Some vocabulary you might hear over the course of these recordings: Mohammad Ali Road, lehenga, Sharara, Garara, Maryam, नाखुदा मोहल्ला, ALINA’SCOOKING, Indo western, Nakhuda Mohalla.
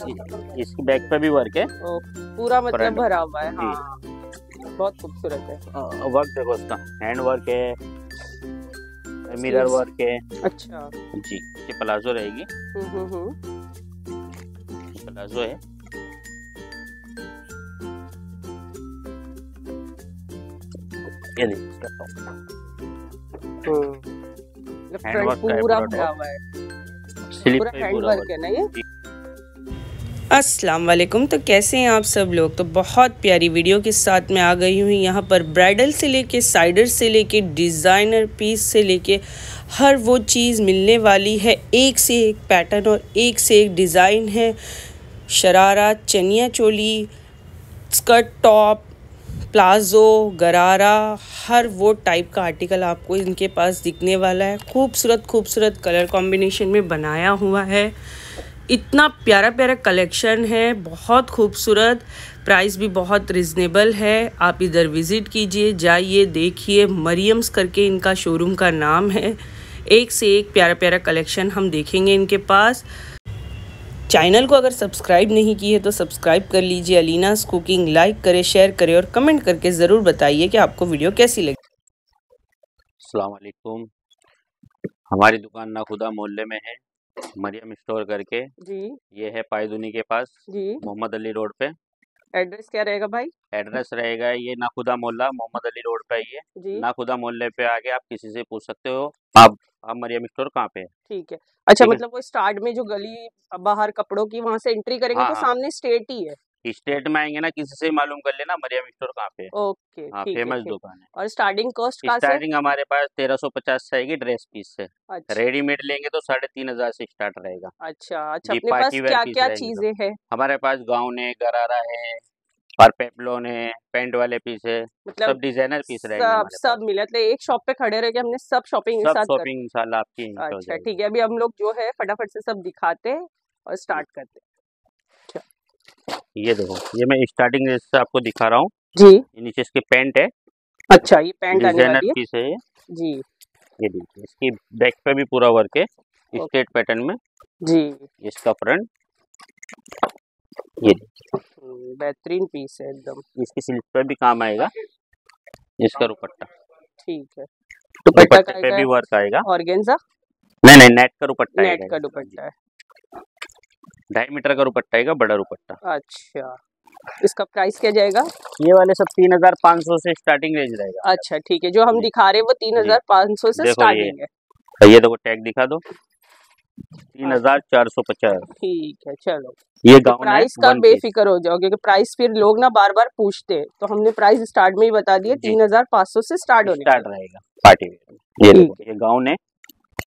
इसकी बैक पे भी वर्क है, पूरा मतलब भरा हुआ है। हाँ। बहुत खूबसूरत है। वर्क देखो उसका, हैंड वर्क है, मिरर वर्क है। अच्छा जी, ये प्लाजो रहेगी। प्लाजो है। ये फ्रंट पूरा भरा हुआ है, पूरा हैंड वर्क है ना ये। अस्सलाम वालेकुम। तो कैसे हैं आप सब लोग। तो बहुत प्यारी वीडियो के साथ मैं आ गई हूँ। यहाँ पर ब्राइडल से लेके साइडर से लेके डिज़ाइनर पीस से लेके हर वो चीज़ मिलने वाली है। एक से एक पैटर्न और एक से एक डिज़ाइन है। Sharara, chaniya choli, skirt top, palazzo, गरारा, हर वो टाइप का आर्टिकल आपको इनके पास दिखने वाला है। खूबसूरत खूबसूरत कलर कॉम्बिनेशन में बनाया हुआ है। इतना प्यारा प्यारा कलेक्शन है, बहुत खूबसूरत। प्राइस भी बहुत रिजनेबल है। आप इधर विज़िट कीजिए, जाइए, देखिए। मरियम्स करके इनका शोरूम का नाम है। एक से एक प्यारा प्यारा कलेक्शन हम देखेंगे इनके पास। चैनल को अगर सब्सक्राइब नहीं की है तो सब्सक्राइब कर लीजिए। अलीनास कुकिंग लाइक करें, शेयर करें और कमेंट करके ज़रूर बताइए कि आपको वीडियो कैसी लगी। अस्सलाम वालेकुम। हमारी दुकान नाखुदा मोहल्ले में है, मरियम स्टोर करके जी। ये है पायदुनी के पास जी, मोहम्मद अली रोड पे। एड्रेस क्या रहेगा भाई? एड्रेस रहेगा ये नाखुदा मोहल्ला, मोहम्मद अली रोड पे। ये नाखुदा मोहल्ले पे आके आप किसी से पूछ सकते हो आप मरियम स्टोर कहाँ पे है। ठीक है। अच्छा, मतलब वो स्टार्ट में जो गली बाहर कपड़ों की, वहाँ से एंट्री करेंगे तो सामने स्टेट ही है। स्टेट में आएंगे ना, किसी से मालूम कर लेना मरियम स्टोर कहाँ पे है। ओके, हाँ, फेमस दुकान है। और स्टार्टिंग कॉस्ट कहाँ से? स्टार्टिंग हमारे पास 1350 से आएगी ड्रेस पीस से। अच्छा। रेडीमेड लेंगे तो 3500 से स्टार्ट रहेगा। अच्छा अच्छा। अपने पास क्या क्या चीजें हैं? हमारे पास गाउन है, गरारा है और पेपलोन है, पेंट वाले पीस है, मतलब सब डिजाइनर पीस रहेगा। सब मिले, मतलब एक शॉप पे खड़े रह के हमने सब शॉपिंग इंशाल्लाह आपकी। अच्छा ठीक है। अभी हम लोग जो है फटाफट से सब दिखाते हैं और स्टार्ट करते हैं। ये देखो, ये मैं स्टार्टिंग से आपको दिखा रहा हूँ जी। नीचे इसके पैंट है। अच्छा, ये पैंट डिजाइनर पीस है जी। ये देखिए, इसकी बैक पे भी पूरा वर्क है स्ट्रेट पैटर्न में जी। इसका फ्रंट ये बेहतरीन पीस है एकदम। इसकी सिल्क पे भी काम आएगा। इसका दुपट्टा, ठीक है, दुपट्टा पे भी वर्क आएगा। ऑर्गेन्जा नहीं, नेट का दुपट्टा, नेट का दुपट्टा है। 2.5 मीटर का दुपट्टा आएगा, बड़ा दुपट्टा। अच्छा, इसका प्राइस क्या जाएगा? ये वाले सब 3500 से स्टार्टिंग रेंज रहेगा। अच्छा ठीक है। जो हम दिखा रहे हैं वो 3500 से स्टार्टिंग है। ये देखो, टैग दिखा दो, 3450। ठीक है, चलो। ये तो प्राइस का बेफिक्र हो जाओ, क्योंकि प्राइस फिर लोग ना बार बार पूछते हैं, तो हमने प्राइस स्टार्ट में ही बता दिया। 3500 से स्टार्ट रहेगा पार्टी वेयर। ये गाउन है।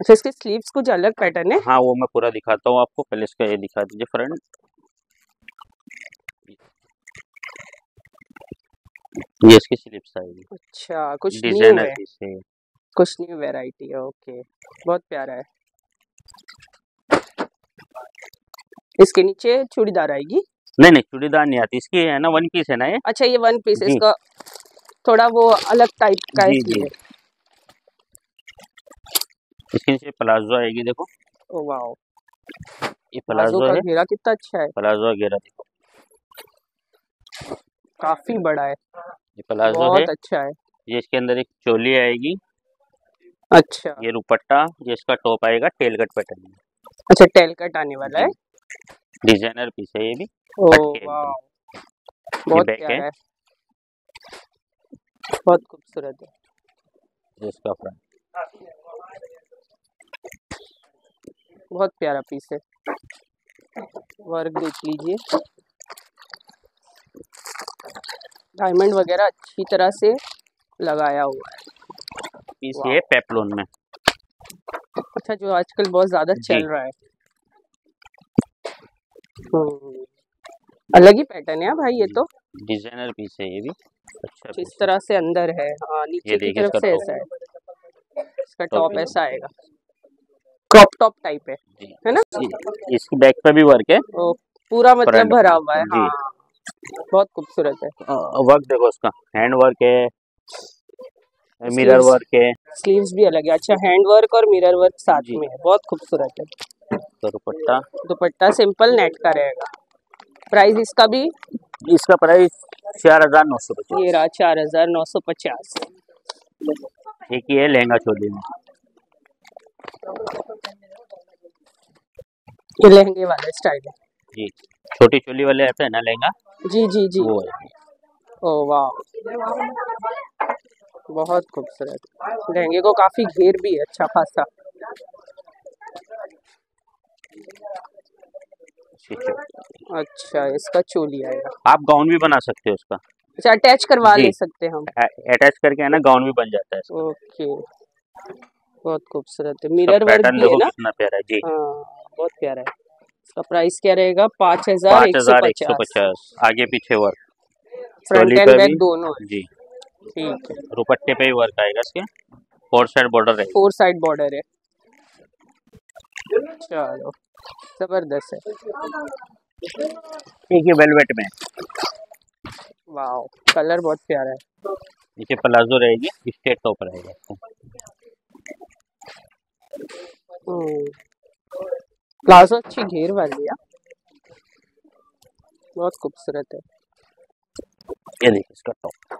अच्छा, इसके स्लीव्स कुछ अलग पैटर्न है। हाँ, वो मैं पूरा दिखाता हूँ आपको। पहले इसका ये दिखा दीजिए फ्रंट। ये इसकी स्लीव्स आएगी। अच्छा, कुछ डिजाइनर पीस है, कुछ न्यू वैरायटी है। ओके, बहुत प्यारा है। इसके नीचे चूड़ीदार आएगी? नहीं, चूड़ीदार नहीं आती इसकी, है ना, वन पीस है ना ये। अच्छा, ये वन पीस है। इसका थोड़ा वो अलग टाइप का है। इसके नीचे प्लाजो आएगी। देखो, ओ वाओ, ये प्लाजो का घेरा कितना अच्छा है। प्लाजो घेरा देखो, काफी बड़ा है। ये प्लाजो है, बहुत अच्छा है। ये इसके अंदर एक चोली आएगी। अच्छा, ये दुपट्टा, ये इसका टॉप आएगा टेल कट पैटर्न में। अच्छा, टेल कट आने वाला है। डिजाइनर पीस है ये भी। ओ वाओ, बहुत प्यारा है, बहुत खूबसूरत है। इसका फ्रंट बहुत प्यारा पीस है। वर्क देख लीजिए, डायमंड वगैरह अच्छी तरह से लगाया हुआ है। पीस ये पेपलोन में। अच्छा, जो आजकल बहुत ज्यादा चल रहा है। अलग ही पैटर्न है भाई, ये तो डिजाइनर पीस है ये भी। अच्छा, इस तरह से अंदर है। हाँ, नीचे की तरफ से ऐसा है। इसका टॉप ऐसा आएगा, क्रॉप टॉप टाइप है ना। इसकी बैक पे भी वर्क है, पूरा मतलब भरा हुआ है। हाँ, बहुत खूबसूरत है। वर्क देखो उसका, हैंड वर्क है, मिरर वर्क है, स्लीव्स भी अलग है। अच्छा, हैंड वर्क और मिरर वर्क साथ में है, बहुत खूबसूरत है। तो दुपट्टा सिंपल नेट का रहेगा। प्राइस इसका भी, इसका प्राइस 4950। ये रहा 4950। एक ये लहंगा चोली में, ये लहंगे वाला स्टाइल है जी, छोटी चोली वाले ऐसा है ना लहंगा। जी जी जी, ओ वाह, बहुत खूबसूरत लहंगे को काफी घेर भी है अच्छा खासा। अच्छा, इसका चोली आएगा, आप गाउन भी बना सकते हो इसका। अच्छा, अटैच करवा ले सकते हैं हम, अटैच करके है ना गाउन भी बन जाता है इसका। ओके, बहुत खूबसूरत है, मिरर वर्क भी है ना, कितना प्यारा है जी। बहुत प्यारा है। इसका प्राइस क्या रहेगा? 5150। आगे पीछे वर्क, फ्रंट एंड बैक दोनों जी। ठीक है, दुपट्टे पे ही वर्क आएगा इसके, फोर साइड बॉर्डर है। चलो जबरदस्त है। ठीक है, वेलवेट में, वाओ कलर बहुत प्यारा है। नीचे प्लाजो रहेगी, स्ट्रेट टॉप रहेगा इसको। प्लाजो अच्छी घेर वाली है, बहुत खूबसूरत है। ये देखिए इसका टॉप,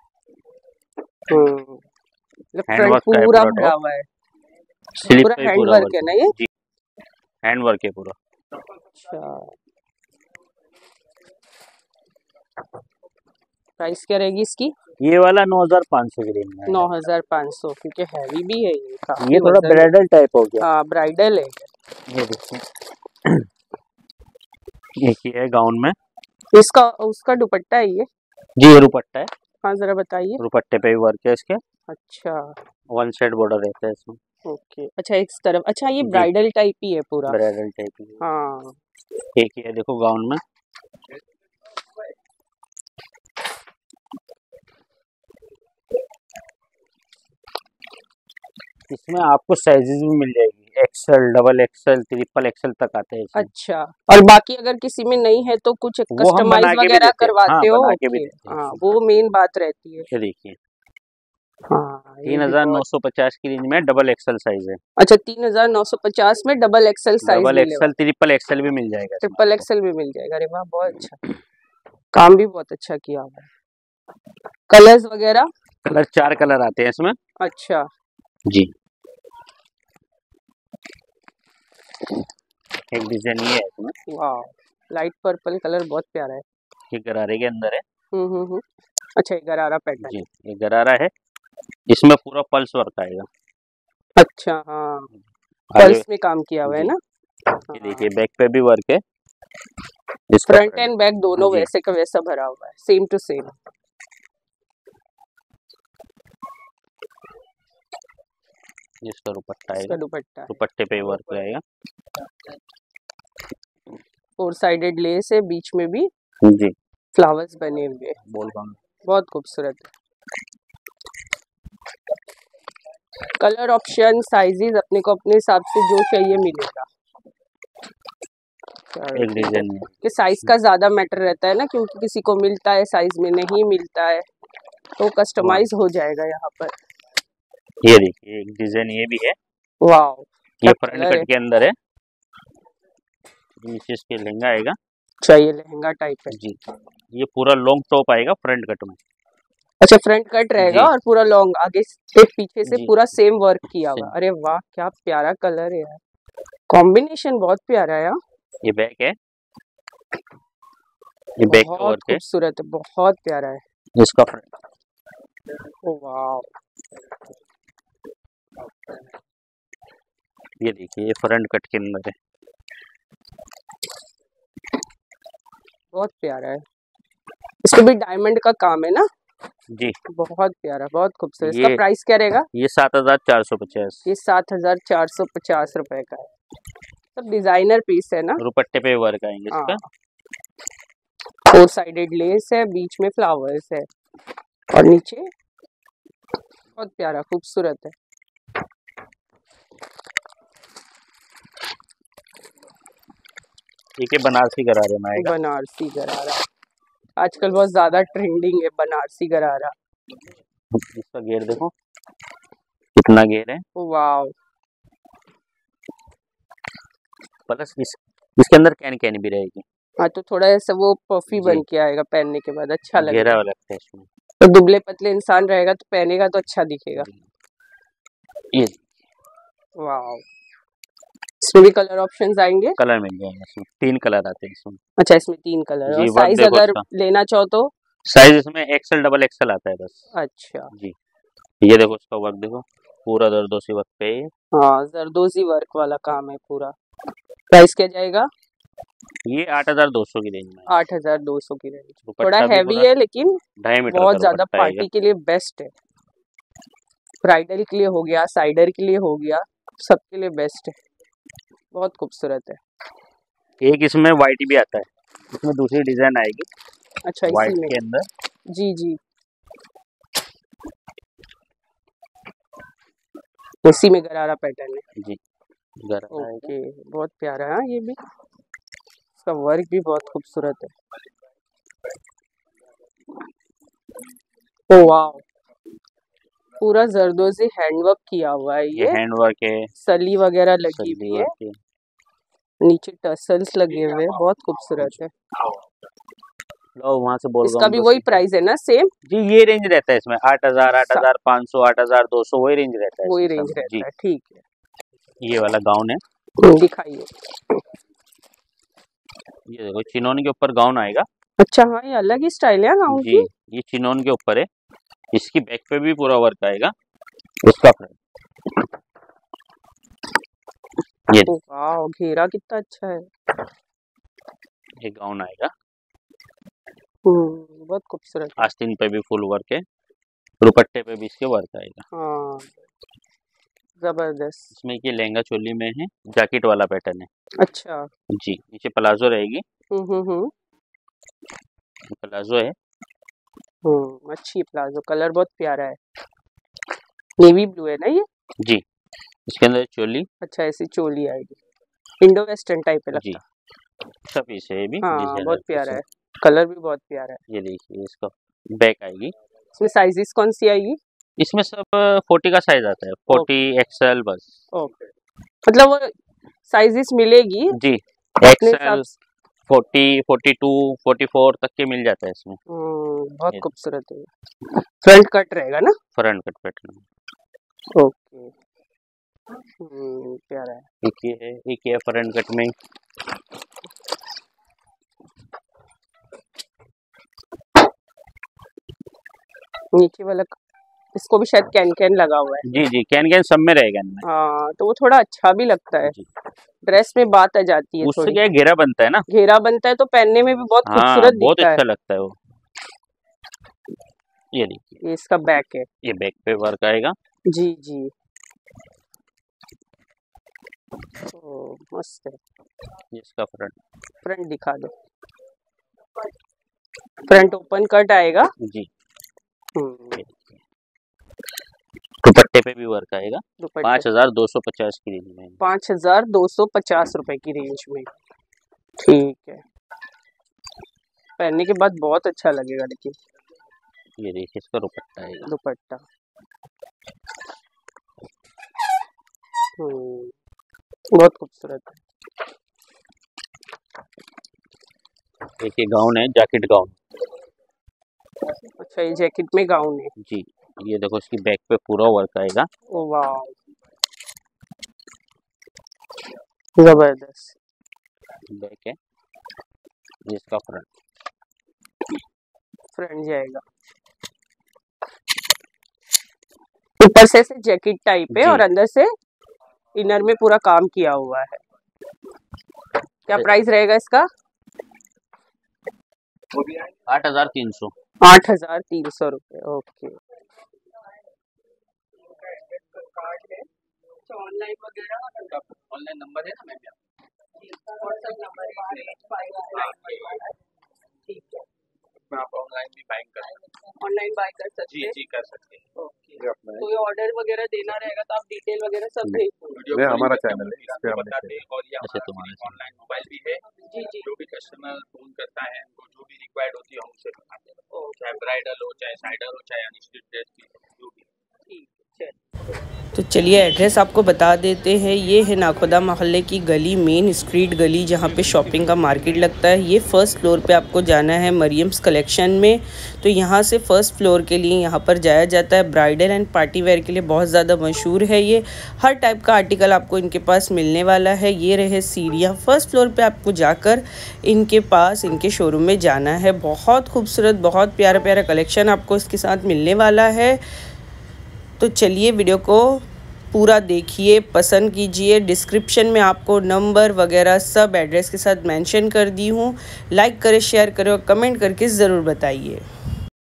फ्रंट पूरा भरा हुआ है, पूरा हैंड वर्क है ना, ये हैंड वर्क है पूरा। अच्छा, प्राइस क्या रहेगी इसकी? ये वाला 9500 ग्रीन में, 9500, क्योंकि हैवी भी है ये थोड़ा ब्राइडल टाइप हो गया। हाँ ब्राइडल है ये। देखिए देखिए गाउन में, इसका उसका दुपट्टा है ये जी, ये दुपट्टा है। हाँ जरा बताइए, दुपट्टे पे भी वर्क है इसके। अच्छा, वन साइड बॉर्डर रहता है इसमें। ओके, अच्छा एक तरफ। अच्छा, ये ब्राइडल टाइप ही है पूरा, ब्राइडल टाइप ही। हाँ ठीक है, देखो गाउन में इसमें आपको साइजेस भी मिल जाएगी, XL, double XL, triple XL तक आते हैं। अच्छा, और बाकी अगर किसी में नहीं है तो कुछ कस्टमाइज वगैरह करवाते हो? हाँ, वो मेन बात रहती है। देखिए, हाँ 3950 की रेंज में डबल एक्सएल साइज है। अच्छा, 3950 में double XL size, double XL, triple XL भी मिल जाएगा, ट्रिपल एक्सएल भी मिल जाएगा। अरे वाह, बहुत अच्छा, काम भी बहुत अच्छा किया आपने। कलर्स वगैरह? कलर 4 कलर आते हैं इसमें। अच्छा जी, एक डिजाइन ये है इसमें। वाह, लाइट पर्पल कलर बहुत प्यारा है। ये गरारे के अंदर है। अच्छा, ये गरारा पैटर्न जी, ये गरारा है, इसमें पूरा पल्स वर्क आएगा। अच्छा, हाँ पल्स में काम किया हुआ है ना। ये देखिए, बैक पे भी वर्क है, फ्रंट एंड बैक दोनों वैसे का वैसा भरा हुआ है, सेम टू सेम। इसका दुपट्टा है, दुपट्टे पे वर्क रहेगा, 4 साइडेड लेस है, बीच में भी जी फ्लावर्स बने हुए, बहुत खूबसूरत। कलर ऑप्शन, साइजेस अपने को अपने हिसाब से जो चाहिए मिलेगा। एक डिजाइन के साइज का ज्यादा मैटर रहता है ना, क्योंकि किसी को मिलता है साइज में, नहीं मिलता है तो कस्टमाइज हो जाएगा यहाँ पर। ये देखिए, एक डिजाइन ये भी है। वाओ, ये फ्रंट कट के अंदर है, नीचे इसके लहंगा आएगा। अच्छा, ये लहंगा टाइप है जी, ये पूरा लॉन्ग टॉप आएगा फ्रंट कट में। अच्छा, फ्रंट कट रहेगा और पूरा लॉन्ग, आगे से पीछे से पूरा सेम वर्क किया हुआ। अरे वाह, क्या प्यारा कलर है यार, कॉम्बिनेशन बहुत प्यारा है। ये बैक है, ये बैक का वर्क है, खूबसूरत है, बहुत प्यारा है इसका फ्रंट। वाओ, ये देखिए, ये फ्रंट कट के अंदर है, बहुत प्यारा है। इसको भी डायमंड का काम है ना जी, बहुत प्यारा, बहुत खूबसूरत। इसका प्राइस क्या रहेगा? ये 7450। ये 7450 रुपए का है। सब डिजाइनर पीस है ना, दुपट्टे पे वर्क आएंगे इसका, 4 साइडेड लेस है, बीच में फ्लावर्स है और नीचे बहुत प्यारा खूबसूरत है। ठीक है, बनारसी गरारे में आएगा। बनारसी गरारा आजकल बहुत ज्यादा ट्रेंडिंग है, बनारसी गरारा। इसका घेर देखो, कितना घेर है। वाव, प्लस इसके अंदर कैन कैन भी रहेगी। हाँ तो थोड़ा ऐसा वो पफी बन के आएगा पहनने के बाद, अच्छा लगेगा। तो दुबले पतले इंसान रहेगा तो पहनेगा तो अच्छा दिखेगा। ये वाओ, इसमें भी कलर ऑप्शंस आएंगे, कलर मिल जाएंगे। इसमें 3 कलर आते हैं इसमें। अच्छा, इसमें 3 कलर। और साइज अगर लेना चाहो तो साइज इसमें एक्सएल डबल एक्सएल आता है बस। अच्छा जी, ये देखो इसका वर्क देखो, पूरा जरदोजी वर्क पे। हाँ, जरदोजी वर्क वाला काम है पूरा। प्राइस क्या जाएगा? ये 8,200 की रेंज में। 8,200 की रेंज, थोड़ा हैवी है लेकिन बहुत ज्यादा पार्टी के लिए बेस्ट है। ब्राइडल के लिए हो गया, साइडर के लिए हो गया, सबके लिए बेस्ट है। बहुत खूबसूरत है। एक इसमें वाइट भी आता है, इसमें दूसरी डिजाइन आएगी। अच्छा, वाइट के अंदर। जी जी, इसी में गरारा पैटर्न है जी। गरारा ओके, बहुत प्यारा है ये भी। इसका वर्क भी बहुत खूबसूरत है। ओ वाओ, पूरा जरदोजी हैंडवर्क किया हुआ है। ये हैंडवर्क है, सली वगैरह लगी हुई है, नीचे टसल्स लगे हुए हैं, बहुत खूबसूरत है। लो वहाँ से बोल, इसका भी वही प्राइस है ना, सेम जी? ये रेंज रहता है इसमें 8,000, 8,500, 8,200, वही रेंज रहता है। वही रेंज रहता है, ठीक है। ये वाला गाउन है, दिखाइए। ये देखो, चिनोन के ऊपर गाउन आएगा। अच्छा, हाँ ये अलग ही स्टाइल है गाउन की। ये चिनोन के ऊपर है, इसकी बैक पे भी पूरा वर्क आएगा इसका। ये वाओ, घेरा कितना अच्छा है। ये गाउन आएगा, बहुत खूबसूरत। आस्तीन पे भी फुल वर्क है, दुपट्टे पे भी इसके वर्क आएगा। हाँ, जबरदस्त। इसमें ये लहंगा चोली में है, जैकेट वाला पैटर्न है। अच्छा जी, नीचे प्लाजो रहेगी। प्लाजो है, अच्छी प्लाजो। कलर बहुत प्यारा है, नेवी ब्लू है ना ये जी। इसके अंदर चोली, अच्छा ऐसी चोली आएगी, इंडो वेस्टर्न टाइप है लगता है। अच्छा पीस है ये भी। हाँ, बहुत प्यारा है, कलर भी बहुत प्यारा है। ये देखिए, इसका बैक आएगी। इसमें साइजेस कौन सी आएगी? इसमें सब 40 का साइज आता है, 40 एक्सएल बस। ओके, मतलब वो साइजेस मिलेगी जी, एक्सएल 40, 42, 44 तक के मिल जाता है इसमें। बहुत खूबसूरत है। फ्रंट कट रहेगा ना? Front cut pattern. ओके, प्यारा है। एक ये फ्रंट कट में। नीचे वाला इसको भी शायद कैन कैन लगा हुआ है। जी जी, कैन कैन सब में रहेगा। हाँ, तो वो थोड़ा अच्छा भी लगता है, ड्रेस में बात आ जाती है। उससे क्या घेरा बनता है ना, घेरा बनता है तो पहनने में भी बहुत खूबसूरत दिखता है, बहुत अच्छा लगता है वो। ये देखिए, ये इसका बैक है, ये बैक पे वर्क आएगा। जी जी, ओ मस्त है। इसका फ्रंट दिखा दो। फ्रंट ओपन कट आएगा जी। दुपट्टे पे भी वर्क आएगा। 5,250 की रेंज में। 5,250 रुपए की रेंज में, ठीक है। पहनने के बाद बहुत अच्छा लगेगा। देखिए, ये देखिए, इसका दुपट्टा आएगा। दुपट्टा बहुत खूबसूरत है। देखिए, गाउन है, जैकेट गाउन। अच्छा, ये जैकेट में गाउन है जी। ये देखो, इसकी बैक पे पूरा वर्क आएगा। ओ वाह, जबरदस्त बैक है। ये इसका फ्रंट जाएगा ऊपर से, जैकेट टाइप है और अंदर से इनर में पूरा काम किया हुआ है। क्या प्राइस रहेगा इसका? 8,300। 8,300 रुपए, ओके। ऑनलाइन नंबर है ना मैम, व्हाट्सएप नंबर। आप ऑनलाइन भी बाइंग कर सकते हैं? ऑनलाइन बाय कर सकते हैं जी, जी कर सकते हैं। ओके, कोई ऑर्डर वगैरह देना रहेगा तो आप डिटेल वगैरह सब भेज दो। हमारा चैनल है, इस पे हम बताते हैं। और ये ऑनलाइन मोबाइल भी है जी जी। जो भी कस्टमर फोन करता है, उनको जो भी रिक्वायर्ड होती है हम उसे बताते हैं, चाहे ब्राइडल हो, चाहे साइडर हो, चाहे अनस्टिच ड्रेस की, जो भी। ठीक है। तो चलिए एड्रेस आपको बता देते हैं। ये है नाखुदा मोहल्ले की गली, मेन स्ट्रीट गली, जहाँ पे शॉपिंग का मार्केट लगता है। ये फ़र्स्ट फ्लोर पे आपको जाना है मरियम्स कलेक्शन में। तो यहाँ से फ़र्स्ट फ्लोर के लिए यहाँ पर जाया जाता है। ब्राइडल एंड पार्टी वेयर के लिए बहुत ज़्यादा मशहूर है ये। हर टाइप का आर्टिकल आपको इनके पास मिलने वाला है। ये रहे सीढ़ियाँ, फ़र्स्ट फ्लोर पर आपको जाकर इनके पास, इनके शोरूम में जाना है। बहुत खूबसूरत, बहुत प्यारा प्यारा कलेक्शन आपको इसके साथ मिलने वाला है। तो चलिए वीडियो को पूरा देखिए, पसंद कीजिए। डिस्क्रिप्शन में आपको नंबर वगैरह सब एड्रेस के साथ मेंशन कर दी हूँ। लाइक करें, शेयर करें और कमेंट करके ज़रूर बताइए।